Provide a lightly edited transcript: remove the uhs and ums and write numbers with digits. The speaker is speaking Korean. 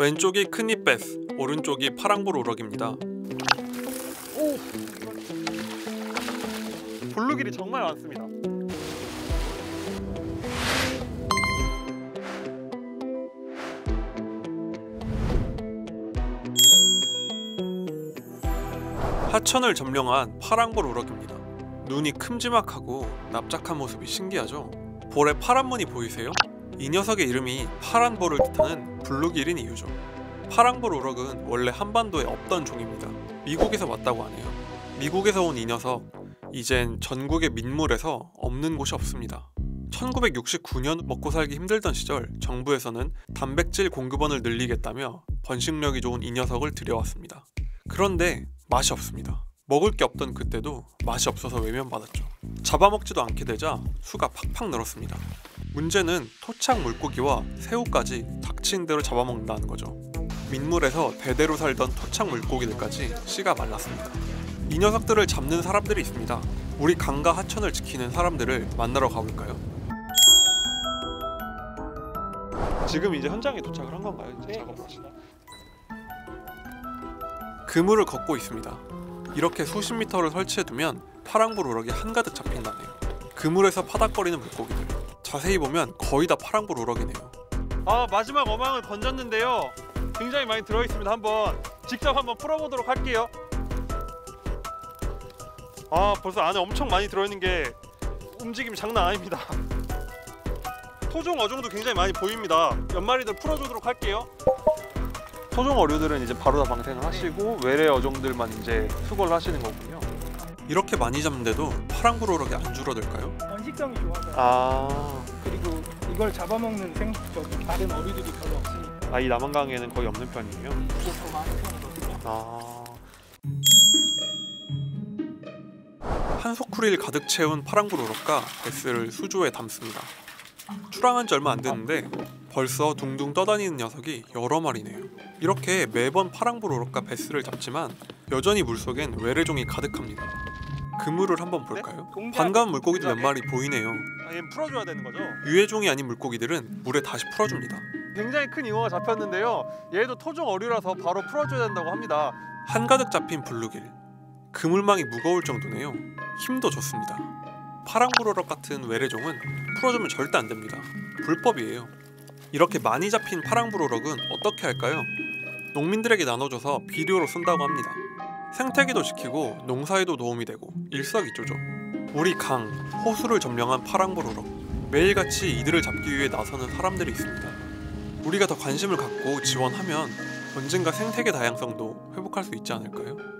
왼쪽이 큰잎베스, 오른쪽이 파랑볼 우럭입니다. 오! 블루길이 정말 많습니다. 하천을 점령한 파랑볼 우럭입니다. 눈이 큼지막하고 납작한 모습이 신기하죠? 볼에 파란 무늬 보이세요? 이 녀석의 이름이 파란볼을 뜻하는 블루길인 이유죠. 파랑볼 우럭은 원래 한반도에 없던 종입니다. 미국에서 왔다고 하네요. 미국에서 온 이 녀석, 이젠 전국의 민물에서 없는 곳이 없습니다. 1969년 먹고 살기 힘들던 시절 정부에서는 단백질 공급원을 늘리겠다며 번식력이 좋은 이 녀석을 들여왔습니다. 그런데 맛이 없습니다. 먹을 게 없던 그때도 맛이 없어서 외면받았죠. 잡아먹지도 않게 되자 수가 팍팍 늘었습니다. 문제는 토착 물고기와 새우까지 닥친 대로 잡아먹는다는 거죠. 민물에서 대대로 살던 토착 물고기들까지 씨가 말랐습니다. 이 녀석들을 잡는 사람들이 있습니다. 우리 강과 하천을 지키는 사람들을 만나러 가볼까요? 지금 이제 현장에 도착을 한 건가요? 이제 작업을 하시나? 그물을 걷고 있습니다. 이렇게 수십 미터를 설치해두면 파랑볼 우럭이 한가득 잡힌다네요. 그물에서 파닥거리는 물고기들, 자세히 보면 거의 다 파랑볼 우럭이네요. 아, 마지막 어망을 던졌는데요, 굉장히 많이 들어있습니다. 한번 직접 한번 풀어보도록 할게요. 아, 벌써 안에 엄청 많이 들어있는 게 움직임이 장난 아닙니다. 토종 어종도 굉장히 많이 보입니다. 연마리들 풀어주도록 할게요. 토종 어류들은 이제 바로 다 방생을 하시고 외래 어종들만 이제 수거를 하시는 거군요. 이렇게 많이 잡는데도 파랑볼 우럭이 안 줄어들까요? 번식성이 좋아서. 아, 그리고 이걸 잡아먹는 다른 어류들이 별로 없으니까. 아, 이 남한강에는 거의 없는 편이에요? 아. 한 소쿠리를 가득 채운 파랑볼 우럭과 베스를 수조에 담습니다. 출항한 지 얼마 안 됐는데 벌써 둥둥 떠다니는 녀석이 여러 마리네요. 이렇게 매번 파랑볼 우럭과 베스를 잡지만 여전히 물속엔 외래종이 가득합니다. 그물을 한번 볼까요? 네? 반가운 물고기도 몇 마리 보이네요. 아, 얘는 풀어줘야 되는 거죠? 유해종이 아닌 물고기들은 물에 다시 풀어줍니다. 굉장히 큰 잉어가 잡혔는데요, 얘도 토종 어류라서 바로 풀어줘야 된다고 합니다. 한가득 잡힌 블루길, 그물망이 무거울 정도네요. 힘도 좋습니다. 파랑볼 우럭 같은 외래종은 풀어주면 절대 안 됩니다. 불법이에요. 이렇게 많이 잡힌 파랑볼 우럭은 어떻게 할까요? 농민들에게 나눠줘서 비료로 쓴다고 합니다. 생태계도 지키고 농사에도 도움이 되고 일석이조죠. 우리 강, 호수를 점령한 파랑볼 우럭, 매일같이 이들을 잡기 위해 나서는 사람들이 있습니다. 우리가 더 관심을 갖고 지원하면 언젠가 생태계 다양성도 회복할 수 있지 않을까요?